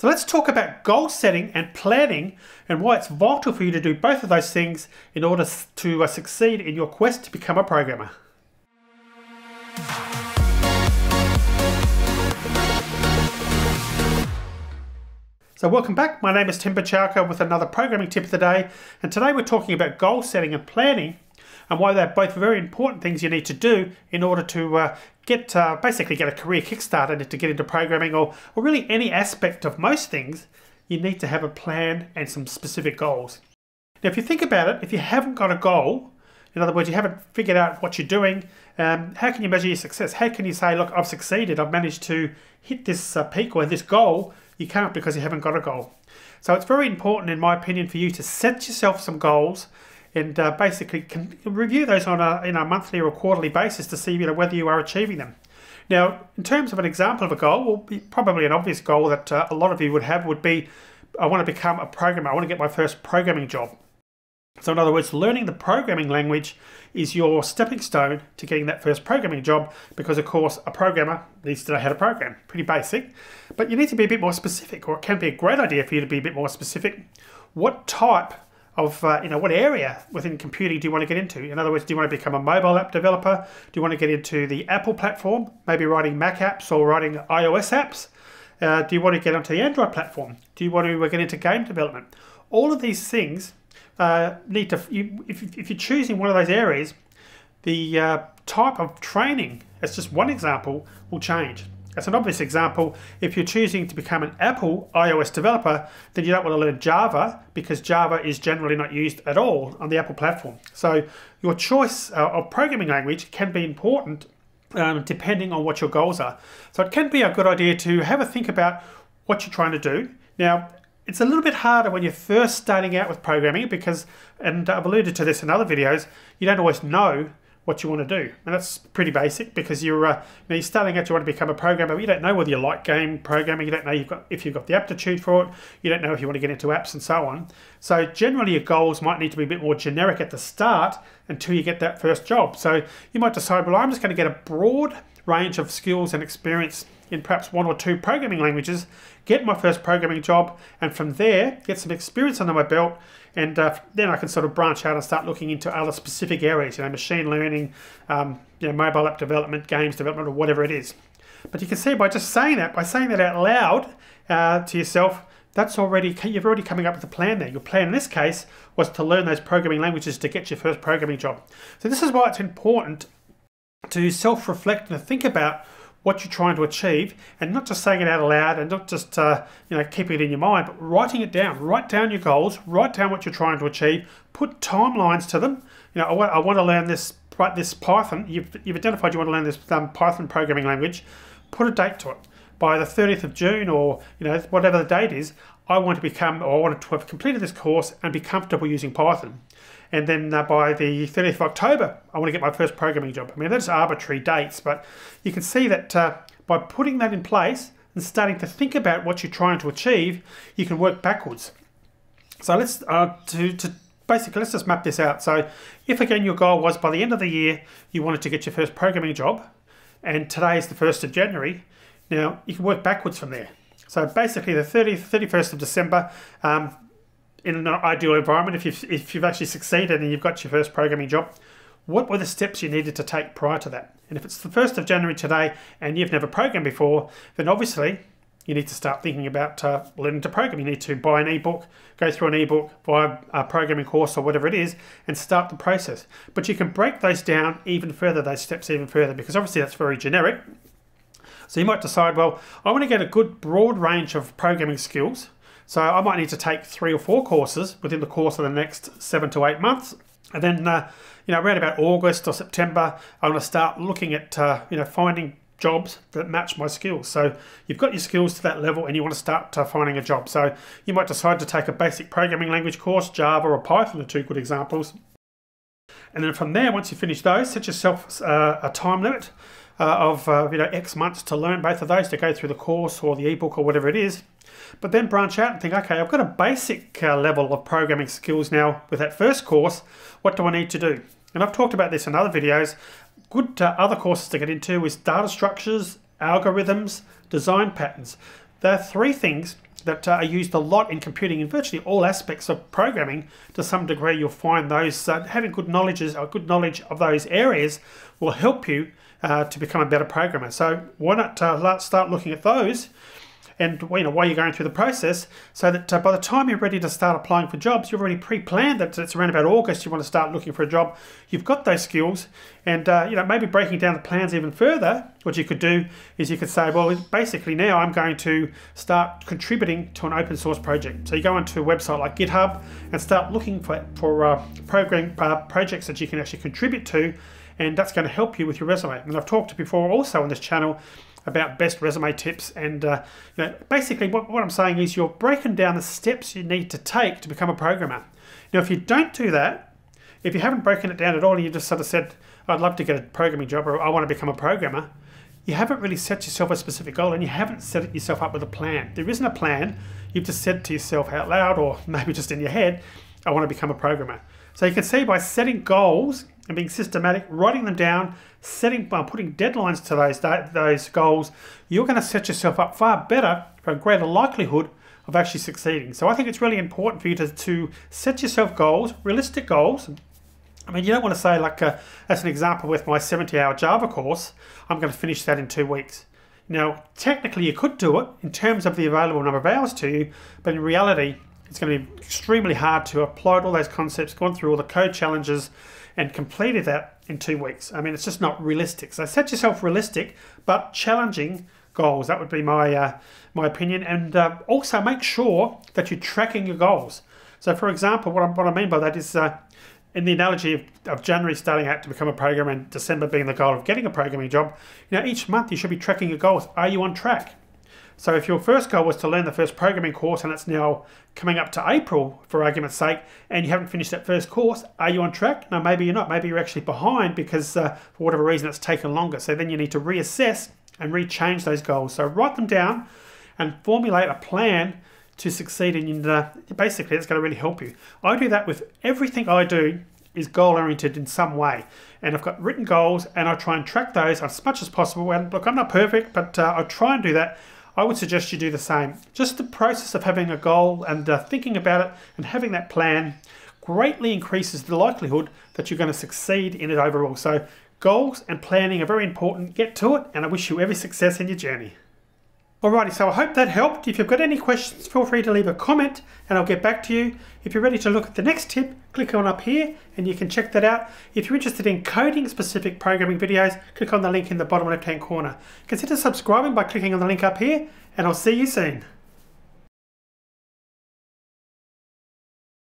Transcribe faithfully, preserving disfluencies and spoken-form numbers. So let's talk about goal setting and planning and why it's vital for you to do both of those things in order to succeed in your quest to become a programmer. So welcome back, my name is Tim Buchalka with another programming tip of the day, and today we're talking about goal setting and planning and why they're both very important things you need to do in order to uh, get uh, basically get a career kickstarted to get into programming or, or really any aspect of most things. You need to have a plan and some specific goals. Now if you think about it, if you haven't got a goal, in other words you haven't figured out what you're doing, um, how can you measure your success? How can you say, look, I've succeeded, I've managed to hit this uh, peak or this goal? You can't, because you haven't got a goal. So it's very important, in my opinion, for you to set yourself some goals and uh, basically can review those on a, you know, monthly or quarterly basis to see, you know, whether you are achieving them. Now, in terms of an example of a goal, well, be probably an obvious goal that uh, a lot of you would have would be, I want to become a programmer, I want to get my first programming job. So in other words, learning the programming language is your stepping stone to getting that first programming job, because of course a programmer needs to know how to program. Pretty basic, but you need to be a bit more specific, or it can be a great idea for you to be a bit more specific. What type of, uh, you know, what area within computing do you want to get into? In other words, do you want to become a mobile app developer? Do you want to get into the Apple platform, maybe writing Mac apps or writing iOS apps? Uh, do you want to get onto the Android platform? Do you want to get into game development? All of these things Uh, need to, you, if, if you're choosing one of those areas, the uh, type of training, as just one example, will change. That's an obvious example. If you're choosing to become an Apple iOS developer, then you don't want to learn Java, because Java is generally not used at all on the Apple platform. So your choice uh, of programming language can be important um, depending on what your goals are. So it can be a good idea to have a think about what you're trying to do. Now, it's a little bit harder when you're first starting out with programming because, and I've alluded to this in other videos, you don't always know what you want to do. And that's pretty basic, because you're, uh, now you're starting out, you want to become a programmer, but you don't know whether you like game programming, you don't know you've got, if you've got the aptitude for it, you don't know if you want to get into apps and so on. So generally your goals might need to be a bit more generic at the start until you get that first job. So you might decide, well, I'm just going to get a broad range of skills and experience in perhaps one or two programming languages, get my first programming job, and from there get some experience under my belt, and uh, then I can sort of branch out and start looking into other specific areas, you know, machine learning, um, you know, mobile app development, games development, or whatever it is. But you can see by just saying that, by saying that out loud uh, to yourself, that's already, you're already coming up with a plan there. Your plan in this case was to learn those programming languages to get your first programming job. So this is why it's important to self-reflect and think about what you're trying to achieve, and not just saying it out aloud and not just uh, you know, keeping it in your mind, but writing it down. Write down your goals, write down what you're trying to achieve, put timelines to them. You know, I want, I want to learn this, right, this Python. You've, you've identified you want to learn this um, Python programming language. Put a date to it. By the thirtieth of June, or you know, whatever the date is, I want to become, or I want to have completed this course and be comfortable using Python. And then uh, by the thirtieth of October, I want to get my first programming job. I mean, that's arbitrary dates, but you can see that uh, by putting that in place and starting to think about what you're trying to achieve, you can work backwards. So let's, uh, to, to basically, let's just map this out. So if again, your goal was by the end of the year, you wanted to get your first programming job, and today is the first of January, now you can work backwards from there. So basically the thirtieth, thirty-first of December, um, in an ideal environment, if you've, if you've actually succeeded and you've got your first programming job, what were the steps you needed to take prior to that? And if it's the first of January today and you've never programmed before, then obviously you need to start thinking about uh, learning to program. You need to buy an ebook, go through an ebook, buy a programming course or whatever it is, and start the process. But you can break those down even further, those steps even further, because obviously that's very generic. So you might decide, well, I want to get a good broad range of programming skills. So I might need to take three or four courses within the course of the next seven to eight months. And then, uh, you know, around about August or September, I want to start looking at, uh, you know, finding jobs that match my skills. So you've got your skills to that level and you want to start uh, finding a job. So you might decide to take a basic programming language course, Java or Python are two good examples. And then from there, once you finish those, set yourself uh, a time limit uh, of, uh, you know, X months to learn both of those, to go through the course or the ebook or whatever it is. But then branch out and think, okay, I've got a basic uh, level of programming skills now with that first course. What do I need to do? And I've talked about this in other videos. Good uh, other courses to get into is data structures, algorithms, design patterns. There are three things that uh, are used a lot in computing. In virtually all aspects of programming, to some degree, you'll find those uh, having good knowledge or good knowledge of those areas will help you uh, to become a better programmer. So why not uh, start looking at those, and you know, while you're going through the process, so that uh, by the time you're ready to start applying for jobs, you've already pre-planned that it's around about August you want to start looking for a job. You've got those skills, and uh, you know, maybe breaking down the plans even further, what you could do is you could say, well, basically now I'm going to start contributing to an open source project. So you go onto a website like GitHub and start looking for, for uh, program uh, projects that you can actually contribute to, and that's going to help you with your resume. And I've talked before also on this channel about best resume tips, and uh, you know, basically what, what I'm saying is you're breaking down the steps you need to take to become a programmer. Now if you don't do that, if you haven't broken it down at all and you just sort of said, I'd love to get a programming job, or I want to become a programmer, you haven't really set yourself a specific goal, and you haven't set yourself up with a plan. There isn't a plan. You've just said to yourself out loud, or maybe just in your head, I want to become a programmer. So you can see by setting goals and being systematic, writing them down, setting, uh, putting deadlines to those, those goals, you're going to set yourself up far better for a greater likelihood of actually succeeding. So I think it's really important for you to, to set yourself goals, realistic goals. I mean, you don't want to say, like, uh, as an example with my seventy hour Java course, I'm going to finish that in two weeks. Now, technically you could do it in terms of the available number of hours to you, but in reality, it's going to be extremely hard to apply all those concepts, gone through all the code challenges, and completed that in two weeks. I mean, it's just not realistic. So set yourself realistic but challenging goals. That would be my uh, my opinion. And uh, also make sure that you're tracking your goals. So, for example, what I, what I mean by that is, uh, in the analogy of, of January starting out to become a programmer and December being the goal of getting a programming job, you know, each month you should be tracking your goals. Are you on track? So if your first goal was to learn the first programming course and it's now coming up to April, for argument's sake, and you haven't finished that first course, are you on track? No, maybe you're not. Maybe you're actually behind because uh, for whatever reason it's taken longer. So then you need to reassess and rechange those goals. So write them down and formulate a plan to succeed, and uh, basically it's going to really help you. I do that with everything I do. Is goal-oriented in some way, and I've got written goals and I try and track those as much as possible. And look, I'm not perfect, but uh, I try and do that. I would suggest you do the same. Just the process of having a goal and uh, thinking about it and having that plan greatly increases the likelihood that you're going to succeed in it overall. So goals and planning are very important. Get to it, and I wish you every success in your journey. Alrighty, so I hope that helped. If you've got any questions, feel free to leave a comment and I'll get back to you. If you're ready to look at the next tip, click on up here and you can check that out. If you're interested in coding specific programming videos, click on the link in the bottom left hand corner. Consider subscribing by clicking on the link up here, and I'll see you soon.